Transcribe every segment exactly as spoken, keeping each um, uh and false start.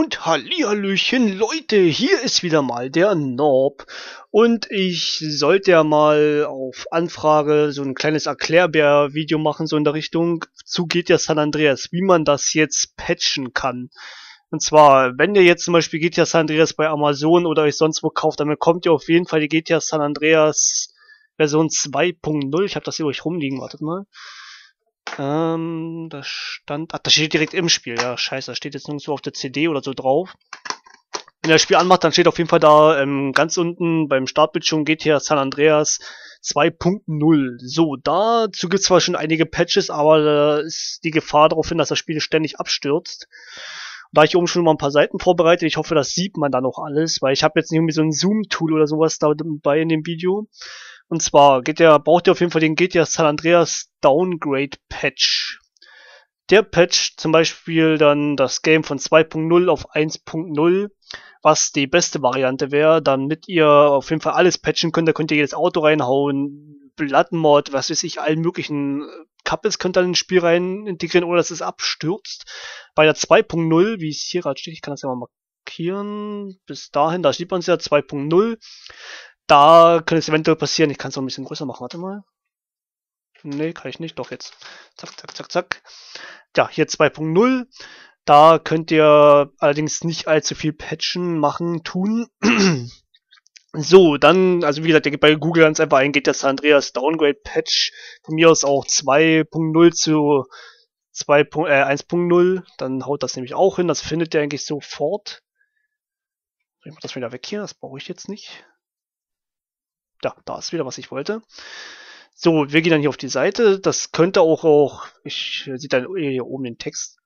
Und hallihallöchen Leute, hier ist wieder mal der Norb und ich sollte ja mal auf Anfrage so ein kleines Erklärbär-Video machen, so in der Richtung zu G T A San Andreas, wie man das jetzt patchen kann. Und zwar, wenn ihr jetzt zum Beispiel G T A San Andreas bei Amazon oder euch sonst wo kauft, dann bekommt ihr auf jeden Fall die G T A San Andreas Version zwei punkt null, ich habe das hier euch rumliegen, wartet mal. Ähm, da stand... Ach, das steht direkt im Spiel. Ja, scheiße, das steht jetzt nirgendwo auf der C D oder so drauf. Wenn ihr das Spiel anmacht, dann steht auf jeden Fall da ähm, ganz unten beim Startbildschirm G T A San Andreas zwei punkt null. So, dazu gibt es zwar schon einige Patches, aber da ist die Gefahr darauf hin, dass das Spiel ständig abstürzt. Da ich oben schon mal ein paar Seiten vorbereitet, ich hoffe, das sieht man dann auch alles, weil ich habe jetzt nicht irgendwie so ein Zoom-Tool oder sowas dabei in dem Video. Und zwar geht der, braucht ihr auf jeden Fall den G T A San Andreas Downgrade Patch. Der Patch zum Beispiel dann das Game von zwei punkt null auf eins punkt null, was die beste Variante wäre, damit ihr auf jeden Fall alles patchen könnt. Da könnt ihr jedes Auto reinhauen, Bloodmod, was weiß ich, allen möglichen Couples könnt ihr in das Spiel rein integrieren, ohne dass es abstürzt. Bei der zwei punkt null, wie es hier gerade steht, ich kann das ja mal markieren, bis dahin, da sieht man es ja, zwei punkt null. Da könnte es eventuell passieren. Ich kann es noch ein bisschen größer machen. Warte mal. Nee, kann ich nicht. Doch, jetzt. Zack, zack, zack, zack. Ja, hier zwei punkt null. Da könnt ihr allerdings nicht allzu viel patchen, machen, tun. So, dann, also wie gesagt, ihr gebt bei Google ganz einfach ein, geht das Andreas Downgrade Patch. Von mir aus auch zwei punkt null zu eins punkt null. Dann haut das nämlich auch hin. Das findet ihr eigentlich sofort. Ich mach das wieder weg hier. Das brauche ich jetzt nicht. Ja, da ist wieder, was ich wollte. So, wir gehen dann hier auf die Seite. Das könnte auch, auch ich sehe dann hier oben den Text.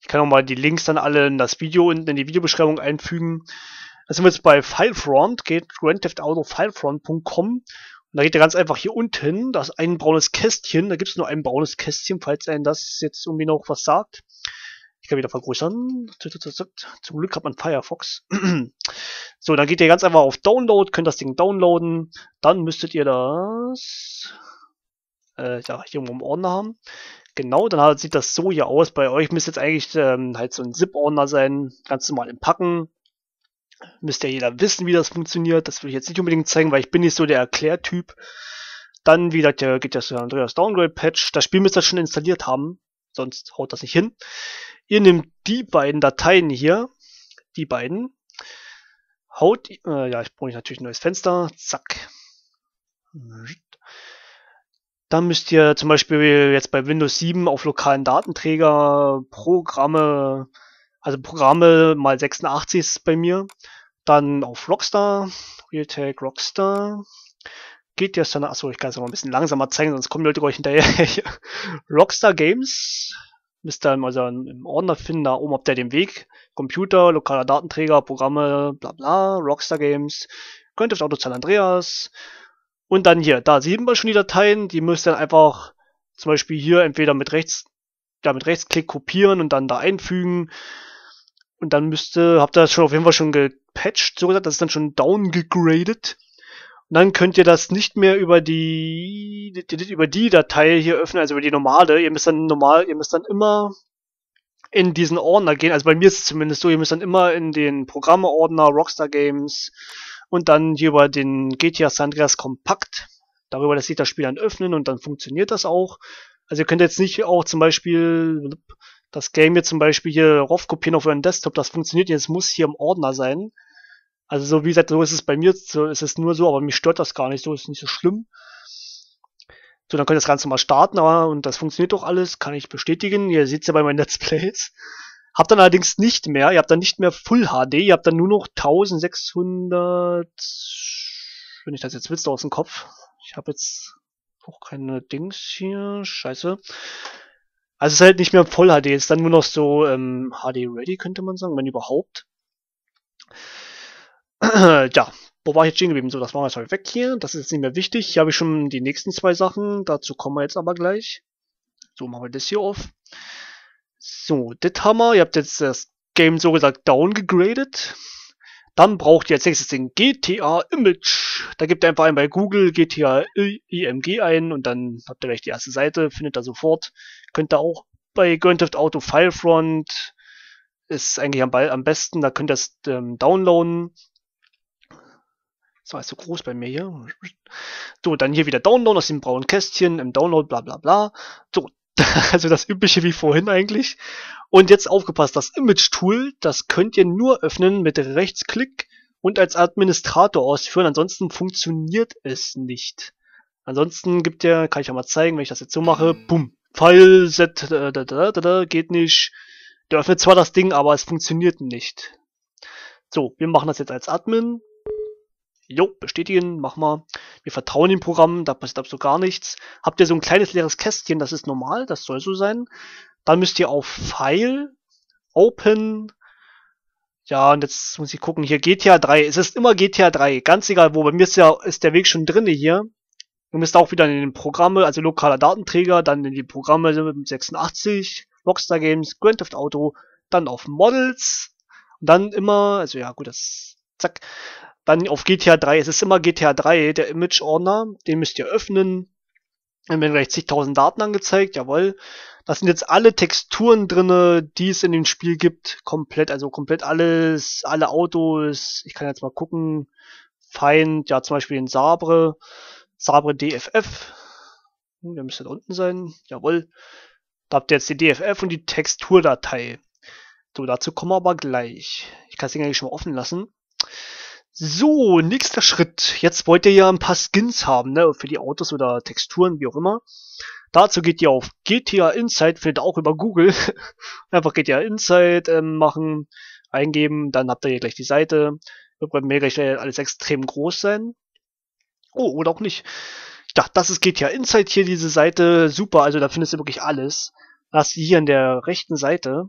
Ich kann auch mal die Links dann alle in das Video und in die Videobeschreibung einfügen. Da sind wir jetzt bei Filefront, geht grand theft auto filefront punkt com. Und da geht ihr ganz einfach hier unten, da ist ein braunes Kästchen. Da gibt es nur ein braunes Kästchen, falls einem das jetzt irgendwie noch was sagt. Ich kann wieder vergrößern. Zum Glück hat man Firefox. So, dann geht ihr ganz einfach auf Download, könnt das Ding downloaden. Dann müsstet ihr das äh, ja, hier irgendwo im Ordner haben. Genau, dann hat, sieht das so hier aus. Bei euch müsste jetzt eigentlich ähm, halt so ein ZIP-Ordner sein. Ganz normal im Packen. Müsste ja jeder wissen, wie das funktioniert. Das will ich jetzt nicht unbedingt zeigen, weil ich bin nicht so der Erklärtyp. Dann, wie gesagt, der geht das Andreas Downgrade Patch. Das Spiel müsst ihr schon installiert haben. Sonst haut das nicht hin. Ihr nehmt die beiden Dateien hier, die beiden, haut, äh, ja, ich brauche natürlich ein neues Fenster, zack. Dann müsst ihr zum Beispiel jetzt bei Windows sieben auf lokalen Datenträger Programme, also Programme mal sechsundachtzig ist bei mir, dann auf Rockstar, Realtek Rockstar, geht jetzt dann, achso, ich kann es noch ein bisschen langsamer zeigen, sonst kommen die Leute gleich hinterher. Rockstar Games, müsst ihr also im Ordner finden, da oben habt ihr den Weg. Computer, lokaler Datenträger, Programme, bla bla, Rockstar Games, Grand Theft Auto San Andreas. Und dann hier, da sehen wir schon die Dateien, die müsst ihr dann einfach zum Beispiel hier entweder mit rechts, ja, mit Rechtsklick kopieren und dann da einfügen. Und dann müsste, habt ihr das schon auf jeden Fall schon gepatcht, so gesagt, das ist dann schon downgegradet. Und dann könnt ihr das nicht mehr über die, über die Datei hier öffnen, also über die normale. Ihr müsst dann normal, ihr müsst dann immer in diesen Ordner gehen. Also bei mir ist es zumindest so, ihr müsst dann immer in den Programme-Ordner, Rockstar Games und dann hier über den G T A San Andreas Kompakt. Darüber lässt sich das Spiel dann öffnen und dann funktioniert das auch. Also ihr könnt jetzt nicht auch zum Beispiel das Game hier zum Beispiel hier raufkopieren auf euren Desktop. Das funktioniert jetzt, muss hier im Ordner sein. Also so wie gesagt, so ist es bei mir, so ist es nur so, aber mich stört das gar nicht, so ist es nicht so schlimm. So, dann könnt ihr das Ganze mal starten, aber und das funktioniert doch alles, kann ich bestätigen. Ihr seht es ja bei meinen Let's Plays. Habt dann allerdings nicht mehr, ihr habt dann nicht mehr Full H D, ihr habt dann nur noch sechzehnhundert, wenn ich das jetzt wüsste aus dem Kopf. Ich habe jetzt auch keine Dings hier, scheiße. Also es ist halt nicht mehr Full H D, es ist dann nur noch so ähm, H D Ready, könnte man sagen, wenn überhaupt. Ja, wo war ich jetzt stehen geblieben? So, das machen wir jetzt mal weg hier. Das ist jetzt nicht mehr wichtig. Hier habe ich schon die nächsten zwei Sachen. Dazu kommen wir jetzt aber gleich. So, machen wir das hier auf. So, das haben wir. Ihr habt jetzt das Game so gesagt downgegradet. Dann braucht ihr als nächstes den G T A Image. Da gebt ihr einfach ein bei Google G T A I M G ein und dann habt ihr gleich die erste Seite. Findet ihr sofort. Könnt ihr auch bei Grand Theft Auto Filefront ist eigentlich am, Ball, am besten. Da könnt ihr es ähm, downloaden. Das war jetzt so groß bei mir hier. So, dann hier wieder downloaden aus dem braunen Kästchen, im Download, bla bla bla. So, also das Übliche wie vorhin eigentlich. Und jetzt aufgepasst, das Image-Tool, das könnt ihr nur öffnen mit Rechtsklick und als Administrator ausführen. Ansonsten funktioniert es nicht. Ansonsten gibt ihr, kann ich ja mal zeigen, wenn ich das jetzt so mache, bumm, File, Set, da, da, da, da, geht nicht. Der öffnet zwar das Ding, aber es funktioniert nicht. So, wir machen das jetzt als Admin. Jo, bestätigen, mach mal. Wir vertrauen dem Programm, da passiert absolut gar nichts. Habt ihr so ein kleines leeres Kästchen, das ist normal, das soll so sein. Dann müsst ihr auf File, Open, ja, und jetzt muss ich gucken, hier G T A drei, es ist immer G T A drei, ganz egal wo, bei mir ist ja ist der Weg schon drinne hier. Ihr müsst auch wieder in den Programme, also lokaler Datenträger, dann in die Programme mit sechsundachtzig, Rockstar Games, Grand Theft Auto, dann auf Models, und dann immer, also ja gut, das, zack, dann auf G T A drei, es ist immer G T A drei, der Image-Ordner, den müsst ihr öffnen, dann werden gleich zigtausend Daten angezeigt, jawohl. Das sind jetzt alle Texturen drinne, die es in dem Spiel gibt, komplett, also komplett alles, alle Autos, ich kann jetzt mal gucken, Feind, ja zum Beispiel den Sabre, Sabre D F F, der müsste da unten sein, jawohl, da habt ihr jetzt die D F F und die Texturdatei, so, dazu kommen wir aber gleich, ich kann das Ding eigentlich schon mal offen lassen. So, nächster Schritt. Jetzt wollt ihr ja ein paar Skins haben, ne, für die Autos oder Texturen, wie auch immer. Dazu geht ihr auf G T A Inside, findet ihr auch über Google. Einfach G T A Inside ähm, machen, eingeben, dann habt ihr hier gleich die Seite. Wird bei mir gleich alles extrem groß sein. Oh, oder auch nicht. Ich dachte, das ist G T A Inside hier, diese Seite. Super, also da findest du wirklich alles. Da hast du hier an der rechten Seite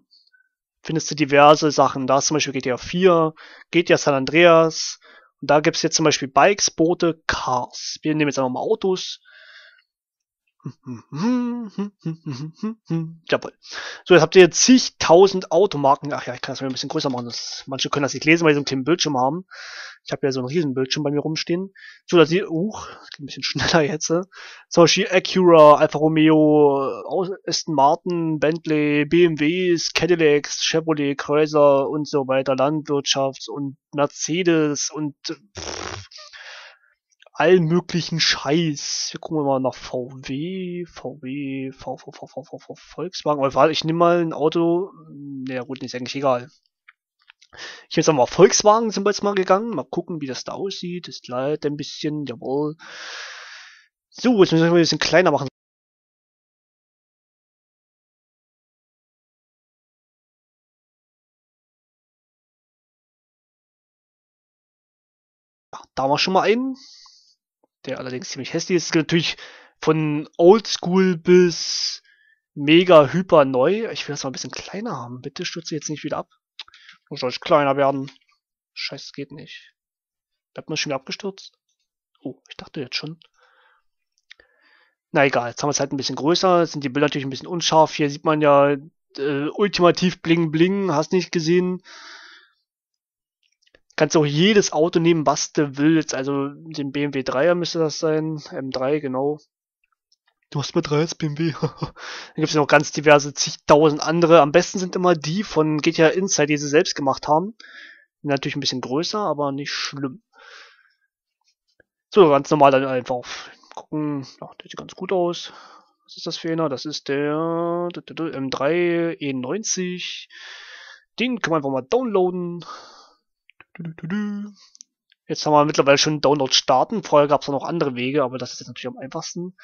findest du diverse Sachen. Da ist zum Beispiel G T A vier, G T A San Andreas. Und da gibt es jetzt zum Beispiel Bikes, Boote, Cars. Wir nehmen jetzt einfach mal Autos. Jawohl. So, jetzt habt ihr zigtausend Automarken. Ach ja, ich kann das mal ein bisschen größer machen. Das, manche können das nicht lesen, weil sie so einen kleinen Bildschirm haben. Ich habe ja so einen riesen Bildschirm bei mir rumstehen. So, da sieht, uh, geht ein bisschen schneller jetzt. Zum Beispiel Acura, Alfa Romeo, Aston Martin, Bentley, B M Ws, Cadillacs, Chevrolet, Chrysler und so weiter, Landwirtschaft und Mercedes und pff, all möglichen Scheiß. Wir gucken mal nach VW, VW, VW, VW, VW, Volkswagen. Aber warte, ich nehme mal ein Auto. Naja gut, ist eigentlich egal. Ich bin jetzt mal auf Volkswagen sind wir jetzt mal gegangen. Mal gucken, wie das da aussieht. Das leidet ein bisschen. Jawohl. So, jetzt müssen wir ein bisschen kleiner machen. Ach, da haben wir schon mal einen. Der allerdings ziemlich hässlich ist. Natürlich von Oldschool bis mega hyper neu. Ich will das mal ein bisschen kleiner haben. Bitte stürze jetzt nicht wieder ab. Muss euch kleiner werden. Scheiße, geht nicht. Bleibt man schon wieder abgestürzt? Oh, ich dachte jetzt schon. Na egal, jetzt haben wir es halt ein bisschen größer. Jetzt sind die Bilder natürlich ein bisschen unscharf. Hier sieht man ja äh, ultimativ bling bling. Hast nicht gesehen. Kannst auch jedes Auto nehmen, was du willst. Also den B M W dreier müsste das sein. M drei, genau. Du hast mit drei B M W. Dann gibt es noch ganz diverse zigtausend andere. Am besten sind immer die von G T A Inside, die sie selbst gemacht haben. Natürlich ein bisschen größer, aber nicht schlimm. So, ganz normal dann einfach auf. Gucken. Ach, der sieht ganz gut aus. Was ist das für einer? Das ist der M drei E neunzig. Den können wir einfach mal downloaden. Jetzt haben wir mittlerweile schon Download starten. Vorher gab es noch andere Wege, aber das ist jetzt natürlich am einfachsten.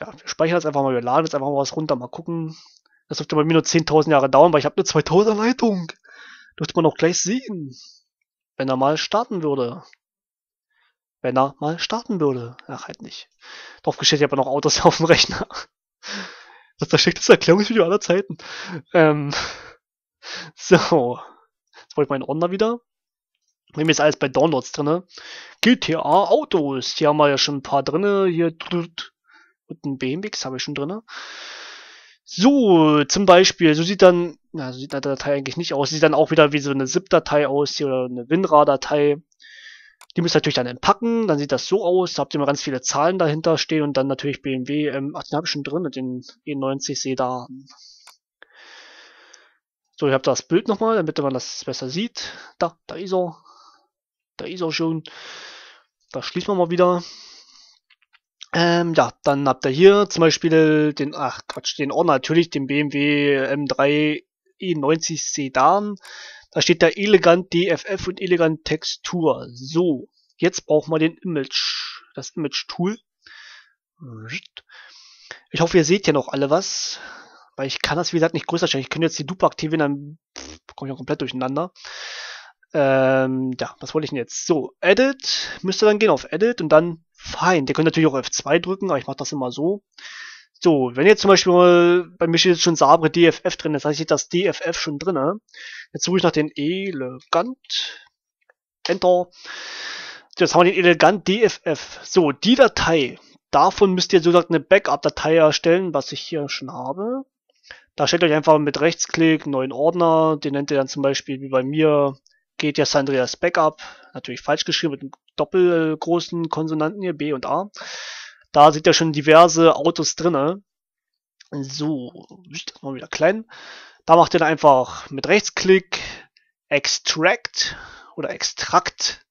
Ja, wir speichern das einfach mal, wir laden jetzt einfach mal was runter, mal gucken. Das dürfte bei mir nur zehntausend Jahre dauern, weil ich habe eine zweitausender Leitung. Dürfte man auch gleich sehen. Wenn er mal starten würde. Wenn er mal starten würde. Ach, halt nicht. Drauf gestellt, ich habe noch Autos auf dem Rechner. Das ist das schlechteste Erklärungsvideo aller Zeiten. Ähm, so. Jetzt wollte ich meinen Ordner wieder. Nehmen wir jetzt alles bei Downloads drinne. G T A Autos. Hier haben wir ja schon ein paar drinne. Hier. Und ein B M X habe ich schon drin. So, zum Beispiel, so sieht dann, na, so sieht die Datei eigentlich nicht aus, sieht dann auch wieder wie so eine ZIP-Datei aus, hier, oder eine WinRAR-Datei. Die müsst ihr natürlich dann entpacken, dann sieht das so aus, da habt ihr mal ganz viele Zahlen dahinter stehen und dann natürlich B M W, ähm, ach, den habe ich schon drin, den E neunzig Sedan. So, ich habe das Bild nochmal, damit man das besser sieht. Da, da ist er. Da ist er schon. Da schließen wir mal wieder. Ähm, ja, dann habt ihr hier zum Beispiel den, ach Quatsch, den Ordner, natürlich den B M W M drei E neunzig Sedan. Da steht da elegant D F F und elegant Textur. So, jetzt brauchen wir den Image, das Image-Tool. Ich hoffe, ihr seht ja noch alle was. Weil ich kann das, wie gesagt, nicht größer stellen. Ich könnte jetzt die Dupe aktivieren, dann komme ich auch komplett durcheinander. Ähm, ja, was wollte ich denn jetzt? So, Edit. Müsst ihr dann gehen auf Edit und dann Find. Ihr könnt natürlich auch F zwei drücken, aber ich mache das immer so. So, wenn jetzt zum Beispiel, bei mir steht jetzt schon Sabre D F F drin, das heißt, ich das D F F schon drin. Ne? Jetzt suche ich nach den Elegant. Enter. Jetzt haben wir den Elegant D F F. So, die Datei. Davon müsst ihr sozusagen eine Backup-Datei erstellen, was ich hier schon habe. Da stellt euch einfach mit Rechtsklick neuen Ordner, den nennt ihr dann zum Beispiel wie bei mir G T A San Andreas Backup, natürlich falsch geschrieben mit einem doppelgroßen Konsonanten hier, B und A. Da seht ihr schon diverse Autos drinne. So, das mal wieder klein. Da macht ihr dann einfach mit Rechtsklick Extract oder Extract,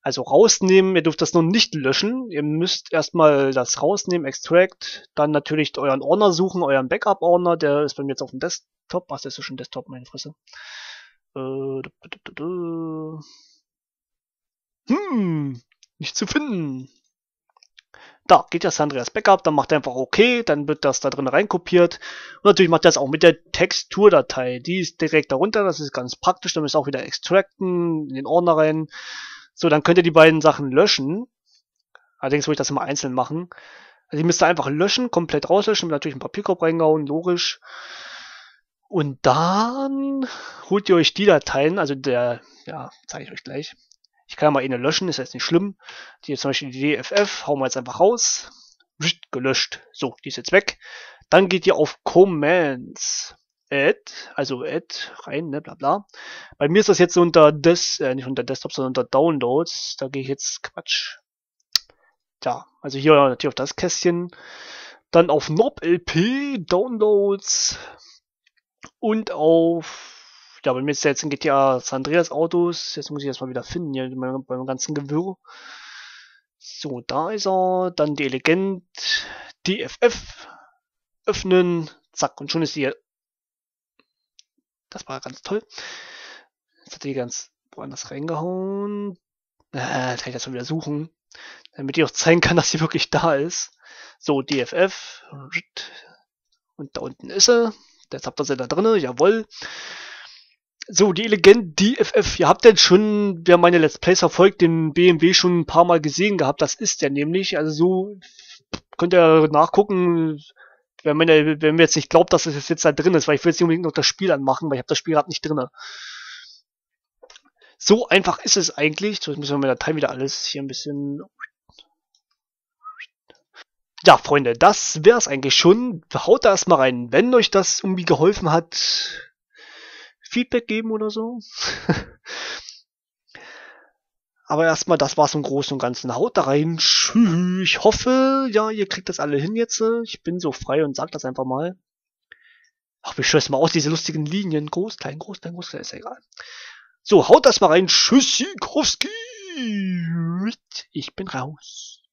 also rausnehmen. Ihr dürft das nun nicht löschen. Ihr müsst erstmal das rausnehmen, Extract, dann natürlich euren Ordner suchen, euren Backup-Ordner, der ist bei mir jetzt auf dem Desktop. Was ist das schon Desktop, meine Fresse? Äh, hm, nicht zu finden. Da geht das Andreas Backup, dann macht er einfach OK, dann wird das da drin reinkopiert. Und natürlich macht er das auch mit der Texturdatei. Die ist direkt darunter, das ist ganz praktisch. Dann müsst ihr auch wieder extracten, in den Ordner rein. So, dann könnt ihr die beiden Sachen löschen. Allerdings würde ich das immer einzeln machen. Also ihr müsst da einfach löschen, komplett rauslöschen, natürlich einen Papierkorb reingehauen, logisch. Und dann holt ihr euch die Dateien, also der, ja, zeige ich euch gleich. Ich kann ja mal eine löschen, ist jetzt nicht schlimm. Die jetzt zum Beispiel die D F F, hauen wir jetzt einfach raus. Gelöscht. So, die ist jetzt weg. Dann geht ihr auf Commands. Add, also Add rein, ne, bla bla. Bei mir ist das jetzt unter Des, äh, nicht unter Desktop, sondern unter Downloads. Da gehe ich jetzt Quatsch. Ja, also hier natürlich auf das Kästchen. Dann auf N O B L P, Downloads und auf, ja, bei mir ist ja jetzt ein G T A San Andreas Autos. Jetzt muss ich das mal wieder finden hier beim, beim ganzen Gewirr. So, da ist er. Dann die Elegant D F F öffnen. Zack, und schon ist die. Das war ganz toll. Jetzt hat die ganz woanders reingehauen. Äh, jetzt kann ich das mal wieder suchen. Damit ich auch zeigen kann, dass sie wirklich da ist. So, D F F. Und da unten ist sie. Jetzt habt ihr sie da drin. Jawohl. So, die Elegant D F F. Ihr habt denn schon, wer meine Let's Plays verfolgt, den B M W schon ein paar Mal gesehen gehabt. Das ist der nämlich. Also so könnt ihr nachgucken. Wenn man, wenn man jetzt nicht glaubt, dass es jetzt da drin ist, weil ich will jetzt nicht unbedingt noch das Spiel anmachen, weil ich habe das Spiel gerade nicht drin. So einfach ist es eigentlich. So, jetzt müssen wir mit der Datei wieder alles hier ein bisschen... Ja, Freunde, das wäre es eigentlich schon. Haut da erstmal rein. Wenn euch das irgendwie geholfen hat, Feedback geben oder so. Aber erstmal, das war's im Großen und Ganzen. Haut da rein. Ich hoffe, ja, ihr kriegt das alle hin jetzt. Ich bin so frei und sag das einfach mal. Ach, wir schwören mal aus, diese lustigen Linien. Groß, klein, groß, klein, groß, klein, ist ja egal. So, haut das mal rein. Tschüssikowski. Ich bin raus.